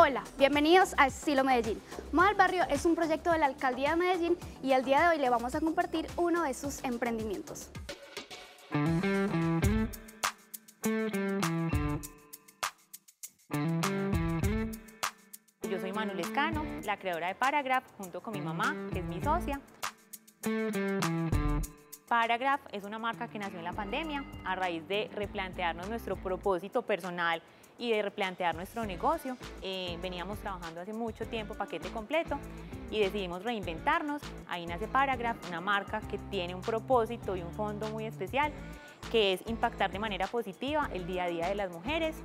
Hola, bienvenidos a Estilo Medellín. Moda el Barrio es un proyecto de la Alcaldía de Medellín y el día de hoy le vamos a compartir uno de sus emprendimientos. Yo soy Manuel Escano, la creadora de Paragraph, junto con mi mamá, que es mi socia. Paragraph es una marca que nació en la pandemia a raíz de replantearnos nuestro propósito personal y de replantear nuestro negocio. Veníamos trabajando hace mucho tiempo paquete completo y decidimos reinventarnos. Ahí nace Paragraph, una marca que tiene un propósito y un fondo muy especial, que es impactar de manera positiva el día a día de las mujeres,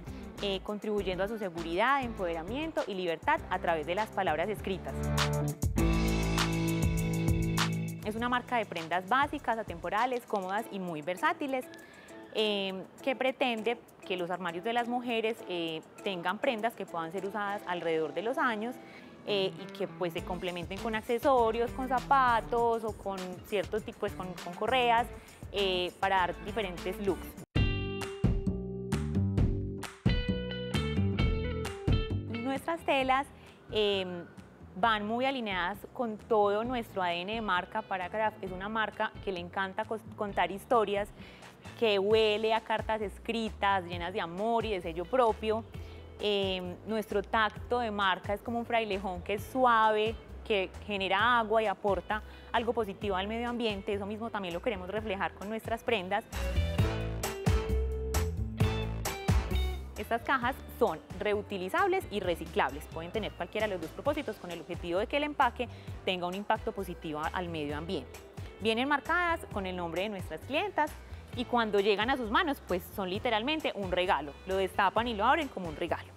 contribuyendo a su seguridad, empoderamiento y libertad a través de las palabras escritas. Es una marca de prendas básicas, atemporales, cómodas y muy versátiles, que pretende que los armarios de las mujeres tengan prendas que puedan ser usadas alrededor de los años y que pues se complementen con accesorios, con zapatos o con ciertos tipos, con correas, para dar diferentes looks. Nuestras telas van muy alineadas con todo nuestro ADN de marca. Paragraph es una marca que le encanta contar historias, que huele a cartas escritas llenas de amor y de sello propio. Nuestro tacto de marca es como un frailejón que es suave, que genera agua y aporta algo positivo al medio ambiente. Eso mismo también lo queremos reflejar con nuestras prendas. Estas cajas son reutilizables y reciclables, pueden tener cualquiera de los dos propósitos con el objetivo de que el empaque tenga un impacto positivo al medio ambiente. Vienen marcadas con el nombre de nuestras clientas y cuando llegan a sus manos pues son literalmente un regalo, lo destapan y lo abren como un regalo.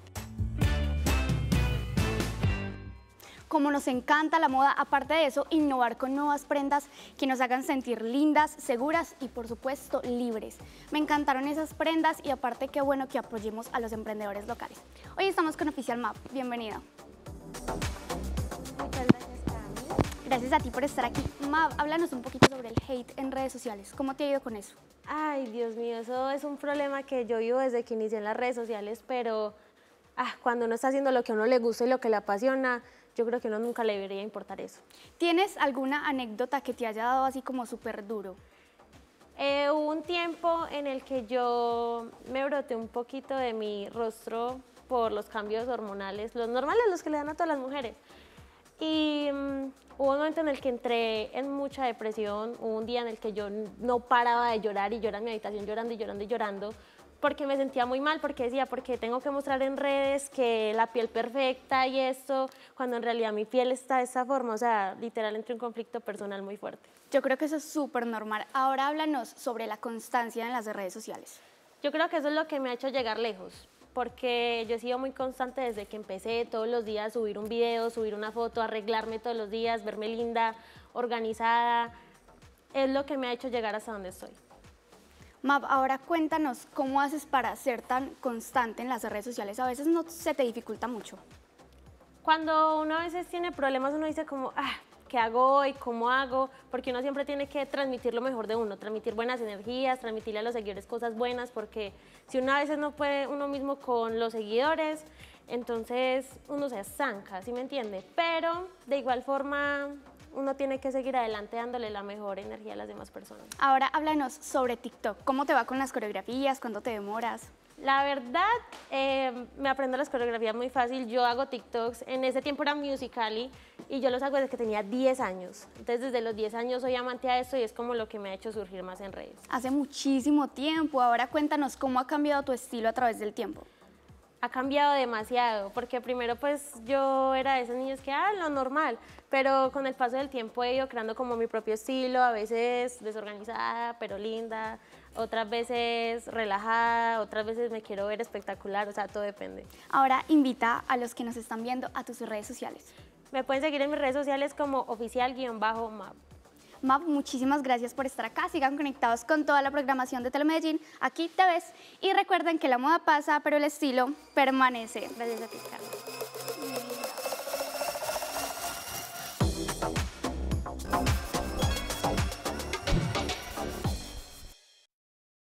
Como nos encanta la moda, aparte de eso, innovar con nuevas prendas que nos hagan sentir lindas, seguras y por supuesto libres. Me encantaron esas prendas y aparte qué bueno que apoyemos a los emprendedores locales. Hoy estamos con Oficial Mav, bienvenida. Muchas gracias a mí. Gracias a ti por estar aquí. Mav, háblanos un poquito sobre el hate en redes sociales, ¿cómo te ha ido con eso? Ay, Dios mío, eso es un problema que yo vivo desde que inicié en las redes sociales, pero cuando uno está haciendo lo que a uno le gusta y lo que le apasiona, yo creo que uno nunca le debería importar eso. ¿Tienes alguna anécdota que te haya dado así como súper duro? Hubo un tiempo en el que yo me broté un poquito de mi rostro por los cambios hormonales, los normales, los que le dan a todas las mujeres. Y hubo un momento en el que entré en mucha depresión, hubo un día en el que yo no paraba de llorar y lloraba en mi habitación llorando, porque me sentía muy mal, porque decía, porque tengo que mostrar en redes que la piel perfecta y esto, cuando en realidad mi piel está de esa forma, o sea, literal entré en un conflicto personal muy fuerte. Yo creo que eso es súper normal. Ahora háblanos sobre la constancia en las redes sociales. Yo creo que eso es lo que me ha hecho llegar lejos, porque yo he sido muy constante desde que empecé, todos los días subir un video, subir una foto, arreglarme todos los días, verme linda, organizada, es lo que me ha hecho llegar hasta donde estoy. Mav, ahora cuéntanos cómo haces para ser tan constante en las redes sociales. A veces no se te dificulta mucho. Cuando uno a veces tiene problemas, uno dice como, ¿qué hago hoy? ¿Cómo hago? Porque uno siempre tiene que transmitir lo mejor de uno, transmitir buenas energías, transmitirle a los seguidores cosas buenas, porque si uno a veces no puede uno mismo con los seguidores, entonces uno se estanca, ¿sí me entiende? Pero de igual forma uno tiene que seguir adelante dándole la mejor energía a las demás personas. Ahora háblanos sobre TikTok. ¿Cómo te va con las coreografías? ¿Cuánto te demoras? La verdad, me aprendo las coreografías muy fácil. Yo hago TikToks. En ese tiempo era Musical.ly y yo los hago desde que tenía 10 años. Entonces, desde los 10 años soy amante a esto y es como lo que me ha hecho surgir más en redes. Hace muchísimo tiempo. Ahora cuéntanos cómo ha cambiado tu estilo a través del tiempo. Ha cambiado demasiado, porque primero pues yo era de esos niños que, lo normal, pero con el paso del tiempo he ido creando como mi propio estilo, a veces desorganizada, pero linda, otras veces relajada, otras veces me quiero ver espectacular, o sea, todo depende. Ahora invita a los que nos están viendo a tus redes sociales. Me pueden seguir en mis redes sociales como oficial-mav. Mav, muchísimas gracias por estar acá. Sigan conectados con toda la programación de Telemedellín. Aquí te ves. Y recuerden que la moda pasa, pero el estilo permanece. Gracias a ti, Carlos.